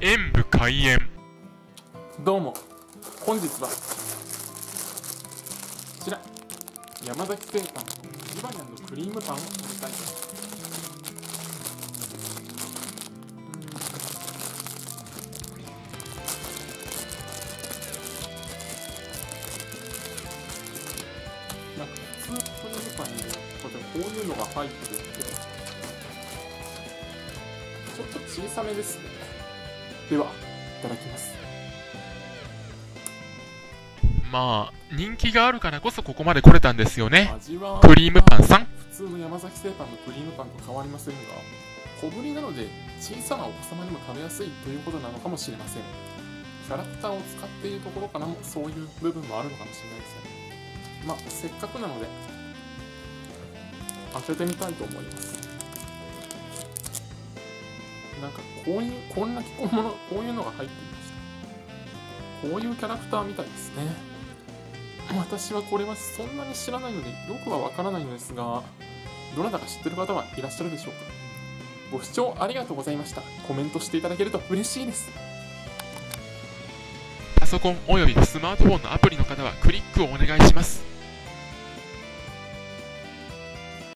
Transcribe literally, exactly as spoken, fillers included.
演武開演。どうも、本日はこちら山崎製パンジバニャンのクリームパンを食べたいと思います。 普通クリームパンにこういうのが入ってるんですけど、ちょっと小さめですね。では、いただきます。まあ、人気があるからこそここまで来れたんですよね。クリームパンさん。普通の山崎製パンのクリームパンと変わりませんが、小ぶりなので小さなお子様にも食べやすいということなのかもしれません。キャラクターを使っているところからもそういう部分もあるのかもしれないですよね。 まあ、せっかくなので開けてみたいと思います。なんかこういうこんな着物のこういうのが入っていました。こういうキャラクターみたいですね。私はこれはそんなに知らないのでよくはわからないのですが、どなたか知ってる方はいらっしゃるでしょうか。ご視聴ありがとうございました。コメントしていただけると嬉しいです。 パソコンおよびスマートフォンのアプリの方はクリックをお願いします。